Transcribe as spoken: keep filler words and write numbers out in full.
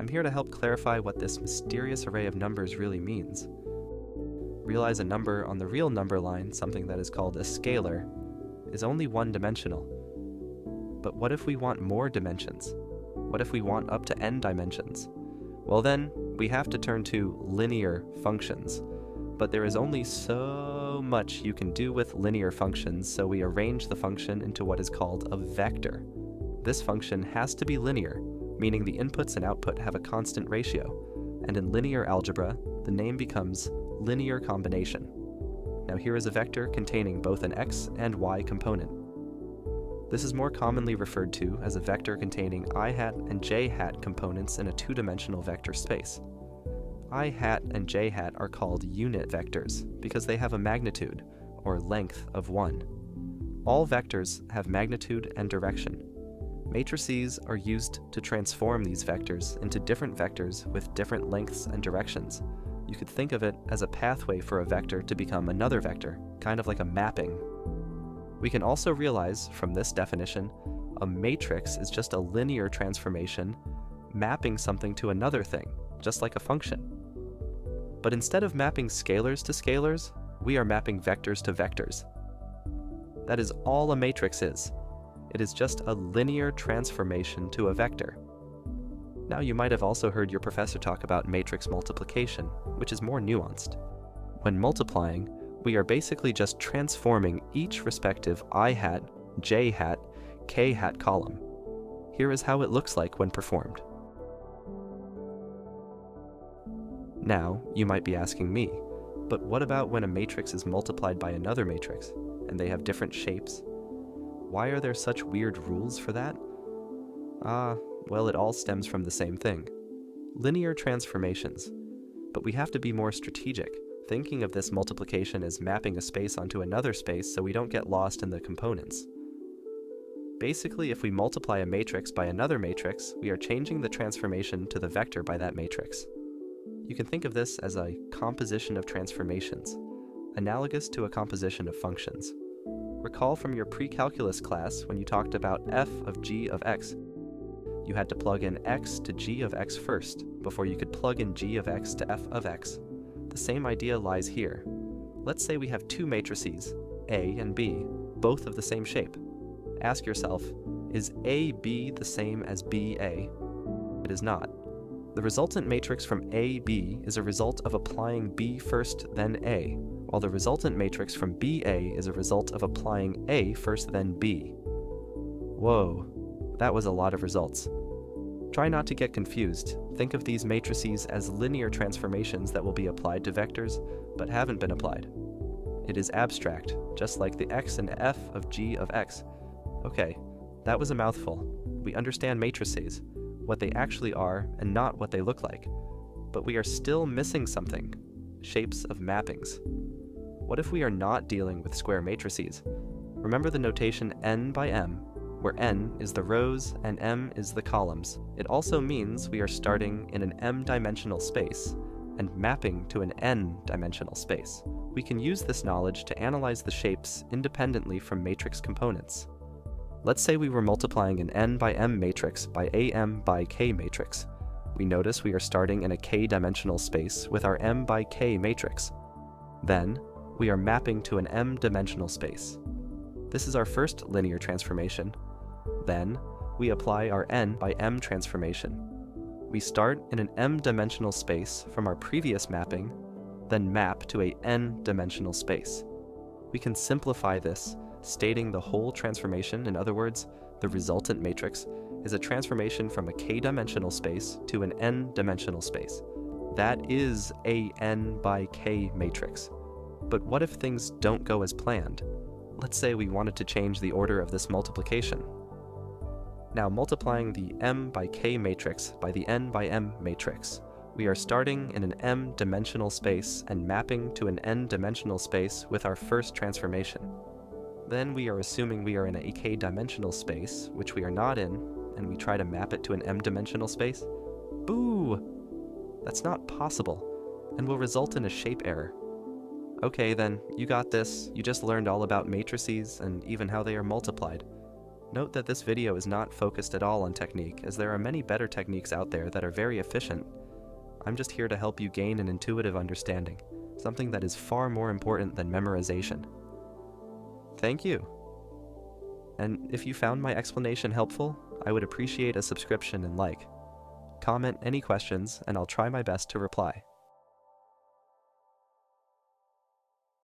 I'm here to help clarify what this mysterious array of numbers really means. Realize a number on the real number line, something that is called a scalar, is only one-dimensional. But what if we want more dimensions? What if we want up to n dimensions? Well then, we have to turn to linear functions. But there is only so much you can do with linear functions, so we arrange the function into what is called a vector. This function has to be linear, meaning the inputs and output have a constant ratio, and in linear algebra, the name becomes linear combination. Now here is a vector containing both an x and y component. This is more commonly referred to as a vector containing i-hat and j-hat components in a two-dimensional vector space. I-hat and j-hat are called unit vectors because they have a magnitude, or length, of one. All vectors have magnitude and direction. Matrices are used to transform these vectors into different vectors with different lengths and directions. You could think of it as a pathway for a vector to become another vector, kind of like a mapping. We can also realize, from this definition, a matrix is just a linear transformation, mapping something to another thing, just like a function. But instead of mapping scalars to scalars, we are mapping vectors to vectors. That is all a matrix is. It is just a linear transformation to a vector. Now you might have also heard your professor talk about matrix multiplication, which is more nuanced. When multiplying, we are basically just transforming each respective i-hat, j-hat, k-hat column. Here is how it looks like when performed. Now, you might be asking me, but what about when a matrix is multiplied by another matrix, and they have different shapes? Why are there such weird rules for that? Ah, well, it all stems from the same thing. Linear transformations. But we have to be more strategic, thinking of this multiplication as mapping a space onto another space so we don't get lost in the components. Basically, if we multiply a matrix by another matrix, we are changing the transformation to the vector by that matrix. You can think of this as a composition of transformations, analogous to a composition of functions. Recall from your pre-calculus class when you talked about f of g of x. You had to plug in x to g of x first, before you could plug in g of x to f of x. The same idea lies here. Let's say we have two matrices, A and B, both of the same shape. Ask yourself, is A B the same as B A? It is not. The resultant matrix from A B is a result of applying B first, then A, while the resultant matrix from B A is a result of applying A first, then B. Whoa, that was a lot of results. Try not to get confused. Think of these matrices as linear transformations that will be applied to vectors, but haven't been applied. It is abstract, just like the x and f of g of x. Okay, that was a mouthful. We understand matrices, what they actually are and not what they look like. But we are still missing something, shapes of mappings. What if we are not dealing with square matrices? Remember the notation n by m, where n is the rows and m is the columns. It also means we are starting in an m-dimensional space and mapping to an n-dimensional space. We can use this knowledge to analyze the shapes independently from matrix components. Let's say we were multiplying an n by m matrix by a m by k matrix. We notice we are starting in a k-dimensional space with our m by k matrix. Then, we are mapping to an m-dimensional space. This is our first linear transformation. Then, we apply our n by m transformation. We start in an m-dimensional space from our previous mapping, then map to a n-dimensional space. We can simplify this, stating the whole transformation, in other words, the resultant matrix, is a transformation from a k-dimensional space to an n-dimensional space. That is a n by k matrix. But what if things don't go as planned? Let's say we wanted to change the order of this multiplication. Now multiplying the m by k matrix by the n by m matrix, we are starting in an m-dimensional space and mapping to an n-dimensional space with our first transformation. Then we are assuming we are in a k-dimensional space, which we are not in, and we try to map it to an m-dimensional space? Boo! That's not possible, and will result in a shape error. Okay then, you got this, you just learned all about matrices and even how they are multiplied. Note that this video is not focused at all on technique, as there are many better techniques out there that are very efficient. I'm just here to help you gain an intuitive understanding, something that is far more important than memorization. Thank you! And if you found my explanation helpful, I would appreciate a subscription and like. Comment any questions, and I'll try my best to reply.